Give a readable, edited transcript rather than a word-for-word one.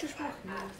praktisch machen.